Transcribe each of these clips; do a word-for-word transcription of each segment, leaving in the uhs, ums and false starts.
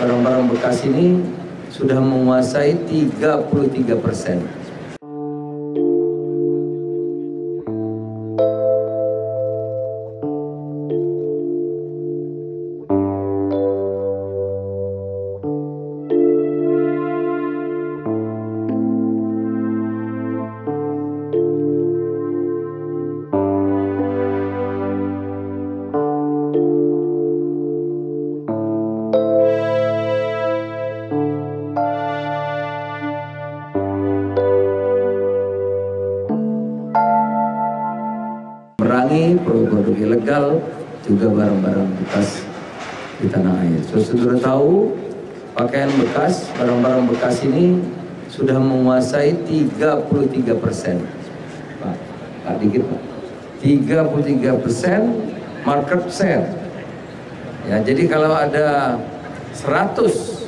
Barang-barang bekas ini sudah menguasai tiga puluh tiga persen. Produk-produk ilegal juga barang-barang bekas di tanah air. Saudara tahu, pakaian bekas, barang-barang bekas ini sudah menguasai tiga puluh tiga persen. Pak, Pak dikit Pak. tiga puluh tiga persen market share. Ya, jadi kalau ada seratus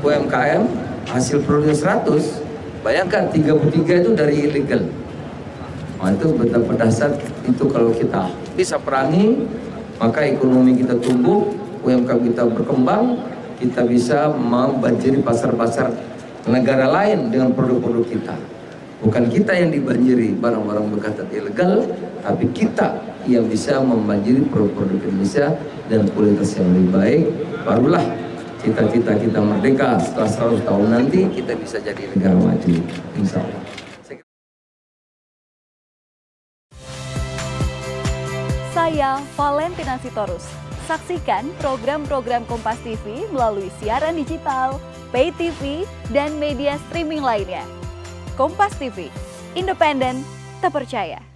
U M K M, hasil produknya seratus, bayangkan tiga puluh tiga itu dari ilegal. Nah, itu betapa dasar itu kalau kita bisa perangi, maka ekonomi kita tumbuh, U M K M kita berkembang, kita bisa membanjiri pasar-pasar negara lain dengan produk-produk kita. Bukan kita yang dibanjiri barang-barang bekas dan ilegal, tapi kita yang bisa membanjiri produk-produk Indonesia dan kualitas yang lebih baik. Barulah cita-cita kita merdeka. Setelah seratus tahun nanti kita bisa jadi negara maju, insya Allah. Saya Valentina Sitorus. Saksikan program-program Kompas T V melalui siaran digital, pay T V, dan media streaming lainnya. Kompas T V, independen, terpercaya.